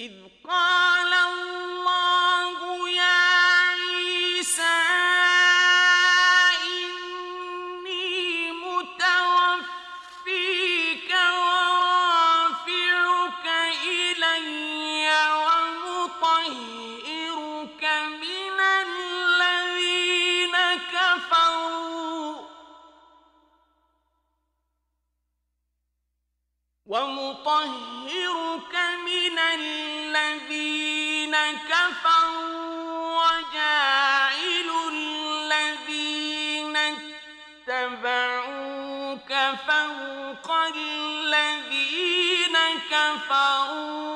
إذ قال الله يا عيسى إني متوفيك ورافعك إلي ومطهرك من الذين كفروا وجاعل الذين اتبعوك فوق الذين كفروا